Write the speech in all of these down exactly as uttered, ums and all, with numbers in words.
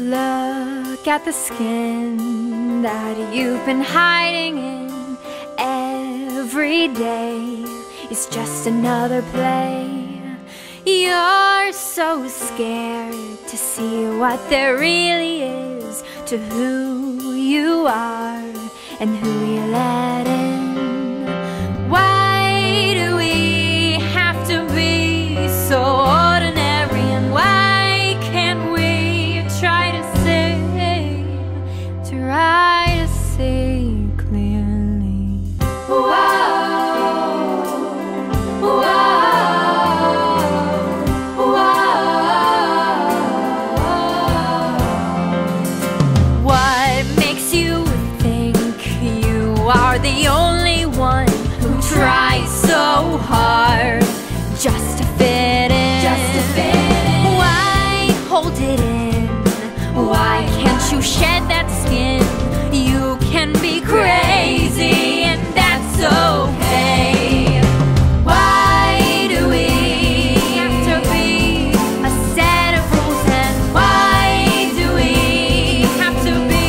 Look at the skin that you've been hiding in. Every day is just another play. You're so scared to see what there really is, to who you are and who you let in. Why do we have to be so ordinary, and why try to see clearly? Whoa, whoa, whoa. What makes you think you are the only one who tries so hard just to fit in? Just to fit in. Why hold it in? Why can't you shed that? You can be crazy, and that's okay. Why do we have to be a set of rules, and why do we have to be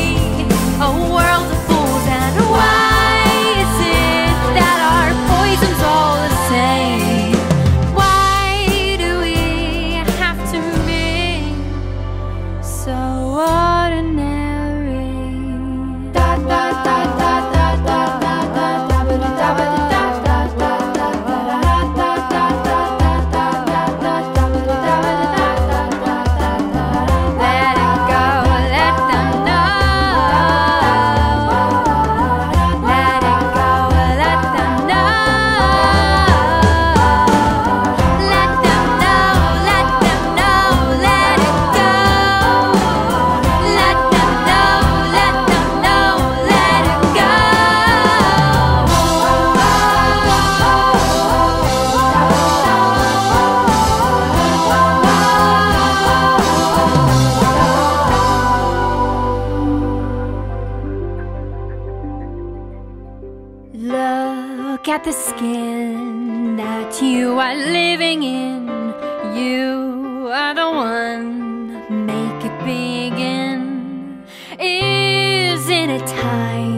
a world of fools, and why is it that our poison's all the same? Why do we have to be so ordinary? Look at the skin that you are living in. You are the one, make it begin. Isn't it time